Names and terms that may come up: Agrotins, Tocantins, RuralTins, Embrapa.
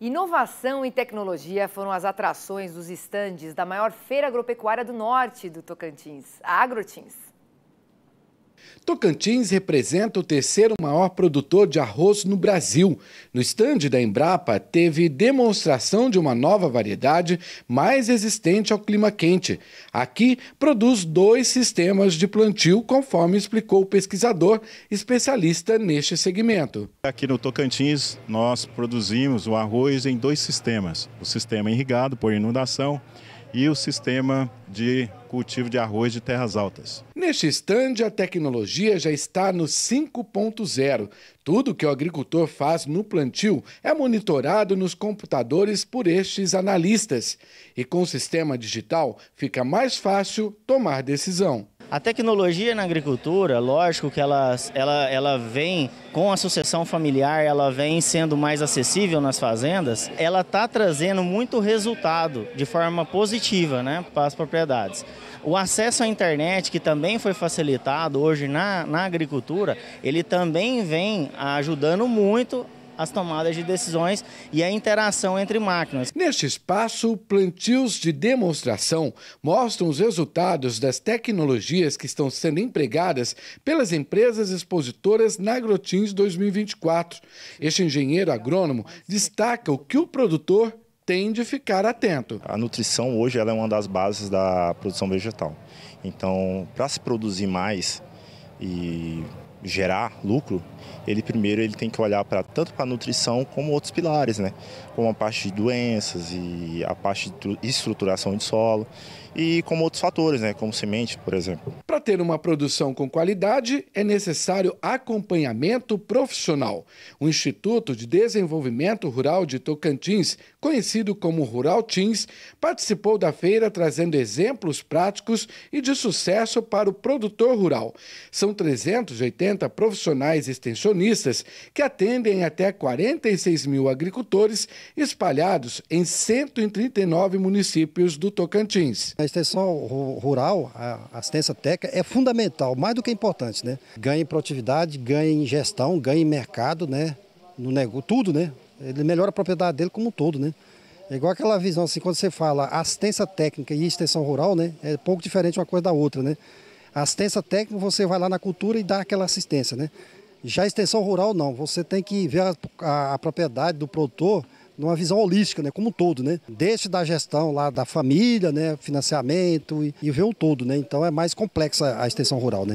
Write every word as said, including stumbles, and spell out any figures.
Inovação e tecnologia foram as atrações dos estandes da maior feira agropecuária do norte do Tocantins, a Agrotins. Tocantins representa o terceiro maior produtor de arroz no Brasil. No estande da Embrapa, teve demonstração de uma nova variedade mais resistente ao clima quente. Aqui, produz dois sistemas de plantio, conforme explicou o pesquisador, especialista neste segmento. Aqui no Tocantins, nós produzimos o arroz em dois sistemas. O sistema irrigado por inundação e o sistema de cultivo de arroz de terras altas. Neste estande, a tecnologia já está no cinco ponto zero. Tudo que o agricultor faz no plantio é monitorado nos computadores por estes analistas. E com o sistema digital, fica mais fácil tomar decisão. A tecnologia na agricultura, lógico que ela, ela, ela vem com a sucessão familiar, ela vem sendo mais acessível nas fazendas, ela está trazendo muito resultado de forma positiva, né, para as propriedades. O acesso à internet, que também foi facilitado hoje na, na agricultura, ele também vem ajudando muito as tomadas de decisões e a interação entre máquinas. Neste espaço, plantios de demonstração mostram os resultados das tecnologias que estão sendo empregadas pelas empresas expositoras na Agrotins dois mil e vinte e quatro. Este engenheiro agrônomo destaca o que o produtor tem de ficar atento. A nutrição hoje ela é uma das bases da produção vegetal. Então, para se produzir mais e gerar lucro, ele primeiro ele tem que olhar para tanto para a nutrição como outros pilares, né? Como a parte de doenças e a parte de estruturação de solo e como outros fatores, né? Como semente, por exemplo. Para ter uma produção com qualidade, é necessário acompanhamento profissional. O Instituto de Desenvolvimento Rural de Tocantins, conhecido como RuralTins, participou da feira trazendo exemplos práticos e de sucesso para o produtor rural. São trezentos e oitenta profissionais extensionistas que atendem até quarenta e seis mil agricultores espalhados em cento e trinta e nove municípios do Tocantins. A extensão rural, a assistência técnica é fundamental, mais do que importante, né? Ganha em produtividade, ganha em gestão, ganha em mercado, né? No negócio, tudo, né? Ele melhora a propriedade dele como um todo, né? É igual aquela visão, assim, quando você fala assistência técnica e extensão rural, né? É pouco diferente uma coisa da outra, né? A assistência técnica, você vai lá na cultura e dá aquela assistência, né? Já a extensão rural não, você tem que ver a, a, a propriedade do produtor numa visão holística, né, como um todo, né? Desde da gestão lá da família, né, financiamento e, e ver um todo, né? Então é mais complexa a extensão rural, né?